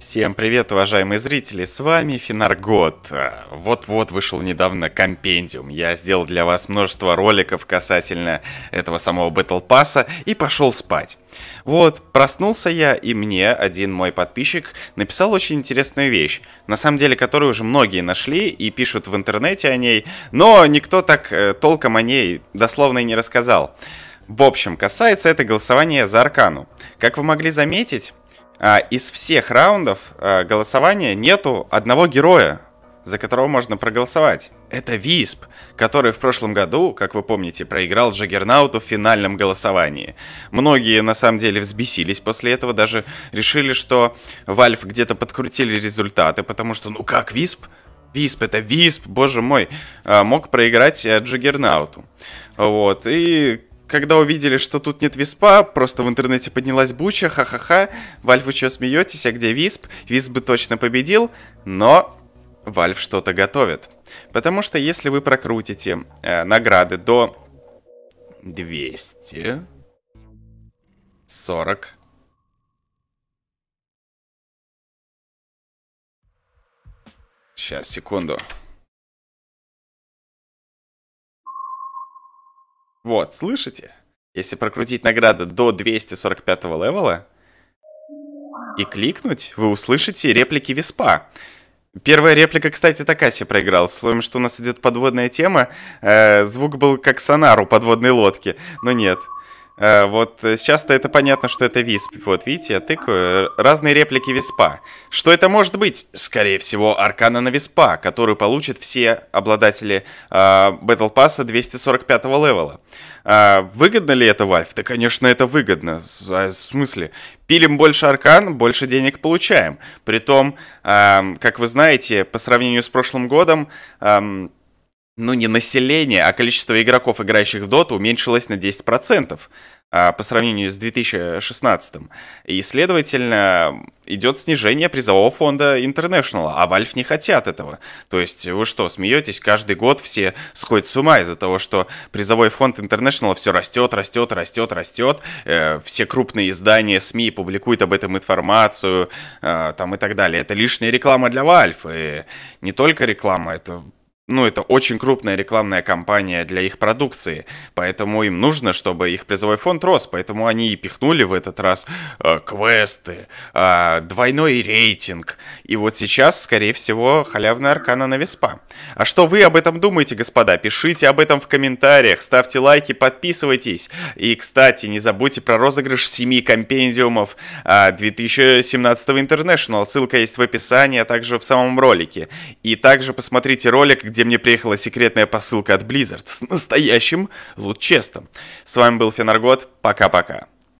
Всем привет, уважаемые зрители, с вами Финаргот. Вот-вот вышел недавно Компендиум. Я сделал для вас множество роликов касательно этого самого Battle Pass'а и пошел спать. Вот, проснулся я, и мне один мой подписчик написал очень интересную вещь, на самом деле, которую уже многие нашли и пишут в интернете о ней, но никто так толком о ней дословно и не рассказал. В общем, касается это голосования за Аркану. Как вы могли заметить, из всех раундов голосования нету одного героя, за которого можно проголосовать. Это Висп, который в прошлом году, как вы помните, проиграл Джаггернауту в финальном голосовании. Многие на самом деле взбесились после этого, даже решили, что Valve где-то подкрутили результаты, потому что ну как Висп? Висп, это Висп, боже мой, мог проиграть Джаггернауту. Вот, и... Когда увидели, что тут нет Виспа, просто в интернете поднялась буча, ха-ха-ха, Вальф, вы что смеетесь, а где Висп? Висп бы точно победил, но Вальф что-то готовит. Потому что если вы прокрутите награды до 240... 200. Сейчас, секунду. Вот, слышите? Если прокрутить награды до 245 левела и кликнуть, вы услышите реплики Виспа. Первая реплика, кстати, такая себе проигралась. Словом, что у нас идет подводная тема. Звук был как сонар у подводной лодки, но нет. Вот сейчас-то это понятно, что это Висп. Вот видите, я тыкаю. Разные реплики Виспа. Что это может быть? Скорее всего, Аркана на Виспа, которую получат все обладатели Battle Pass'а 245 левела. Выгодно ли это, Valve? Да, конечно, это выгодно. В смысле? Пилим больше Аркан, больше денег получаем. Притом, как вы знаете, по сравнению с прошлым годом... Ну, не население, а количество игроков, играющих в доту, уменьшилось на 10% по сравнению с 2016. И, следовательно, идет снижение призового фонда Интернешнала, а Valve не хотят этого. То есть, вы что, смеетесь? Каждый год все сходят с ума из-за того, что призовой фонд Интернешнала все растет, растет, растет, растет. Все крупные издания, СМИ публикуют об этом информацию там и так далее. Это лишняя реклама для Valve. И не только реклама, это... Ну, это очень крупная рекламная кампания для их продукции, поэтому им нужно, чтобы их призовой фонд рос, поэтому они и пихнули в этот раз квесты, двойной рейтинг, и вот сейчас, скорее всего, халявная Аркана на Виспа. А что вы об этом думаете, господа? Пишите об этом в комментариях, ставьте лайки, подписывайтесь, и, кстати, не забудьте про розыгрыш 7 компендиумов 2017 International, ссылка есть в описании, а также в самом ролике, и также посмотрите ролик, где мне приехала секретная посылка от Blizzard с настоящим лут-честом. С вами был Финаргот. Пока-пока.